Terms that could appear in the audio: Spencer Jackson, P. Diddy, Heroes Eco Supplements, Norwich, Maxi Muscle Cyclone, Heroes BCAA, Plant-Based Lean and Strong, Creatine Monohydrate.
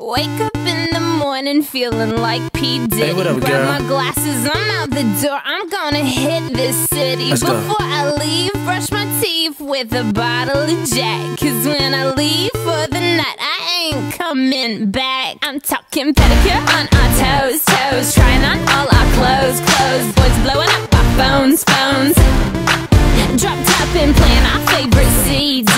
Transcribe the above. Wake up in the morning feeling like P. Diddy. Hey, what up, girl? Grab my glasses, I'm out the door. I'm gonna hit this city. Let's Before go. I leave, brush my teeth with a bottle of Jack. Cause when I leave for the night, I ain't coming back. I'm talking pedicure on our toes, trying on all our clothes. Boys blowing up our phones. Drop top and playing our favorite CDs.